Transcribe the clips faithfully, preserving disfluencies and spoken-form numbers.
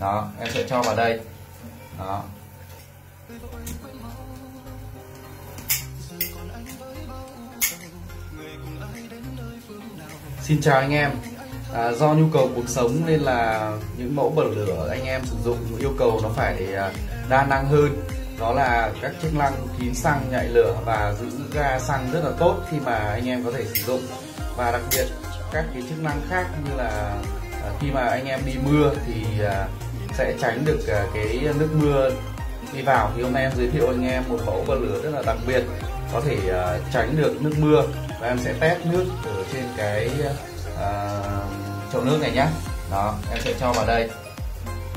Đó, em sẽ cho vào đây. Đó. Xin chào anh em. À, do nhu cầu cuộc sống nên là những mẫu bật lửa anh em sử dụng yêu cầu nó phải đa năng hơn. Đó là các chức năng kín xăng, nhạy lửa và giữ ga xăng rất là tốt khi mà anh em có thể sử dụng. Và đặc biệt các cái chức năng khác như là khi mà anh em đi mưa thì sẽ tránh được cái nước mưa đi vào. Thì hôm nay em giới thiệu anh em một mẫu bật lửa rất là đặc biệt, có thể tránh được nước mưa. Và em sẽ test nước ở trên cái uh, chậu nước này nhé. Đó, em sẽ cho vào đây.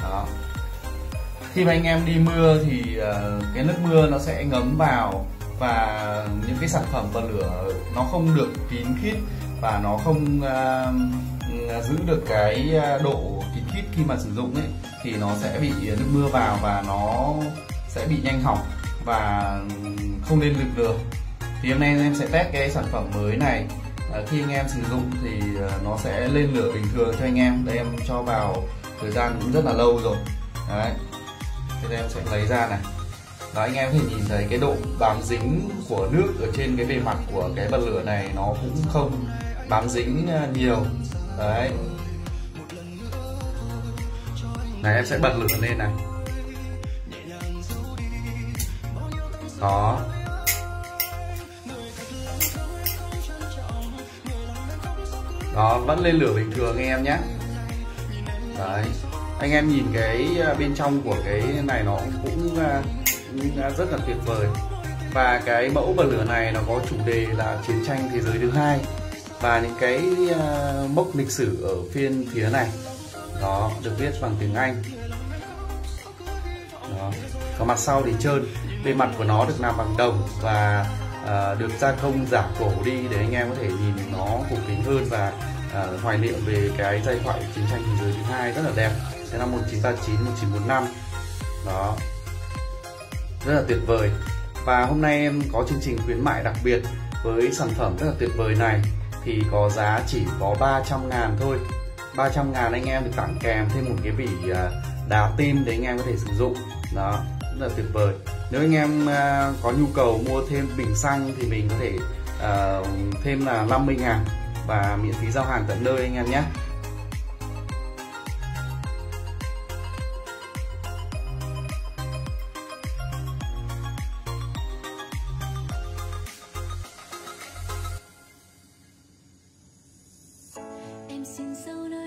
Đó. Khi mà anh em đi mưa thì uh, cái nước mưa nó sẽ ngấm vào và những cái sản phẩm bật lửa nó không được kín khít và nó không uh, giữ được cái độ kín khít khi mà sử dụng ấy, thì nó sẽ bị nước mưa vào và nó sẽ bị nhanh hỏng và không nên được lửa. Thì hôm nay em sẽ test cái sản phẩm mới này. À, khi anh em sử dụng thì nó sẽ lên lửa bình thường cho anh em. Đây em cho vào thời gian cũng rất là lâu rồi. Đấy. Thế nên em sẽ lấy ra này. Đó, anh em có thể nhìn thấy cái độ bám dính của nước ở trên cái bề mặt của cái bật lửa này nó cũng không bám dính nhiều. Đấy. Này em sẽ bật lửa lên này. Đó. Đó, vẫn lên lửa bình thường anh em nhé. Đấy, anh em nhìn cái bên trong của cái này nó cũng rất là tuyệt vời. Và cái mẫu bật lửa này nó có chủ đề là chiến tranh thế giới thứ hai và những cái mốc lịch sử ở phiên phía này. Đó, được viết bằng tiếng Anh. Đó, còn mặt sau thì trơn, bề mặt của nó được làm bằng đồng và À, được gia công giả cổ đi để anh em có thể nhìn nó cổ kính hơn và à, hoài niệm về cái giai thoại chiến tranh thế giới thứ hai rất là đẹp, cái năm một nghìn chín trăm ba mươi chín đến một nghìn chín trăm bốn mươi lăm. Đó, rất là tuyệt vời. Và hôm nay em có chương trình khuyến mại đặc biệt với sản phẩm rất là tuyệt vời này, thì có giá chỉ có ba trăm ngàn thôi. Ba trăm ngàn anh em được tặng kèm thêm một cái vỉ đá tim để anh em có thể sử dụng. Đó, rất là tuyệt vời. Nếu anh em có nhu cầu mua thêm bình xăng thì mình có thể uh, thêm là năm mươi ngàn và miễn phí giao hàng tận nơi anh em nhé. Em xin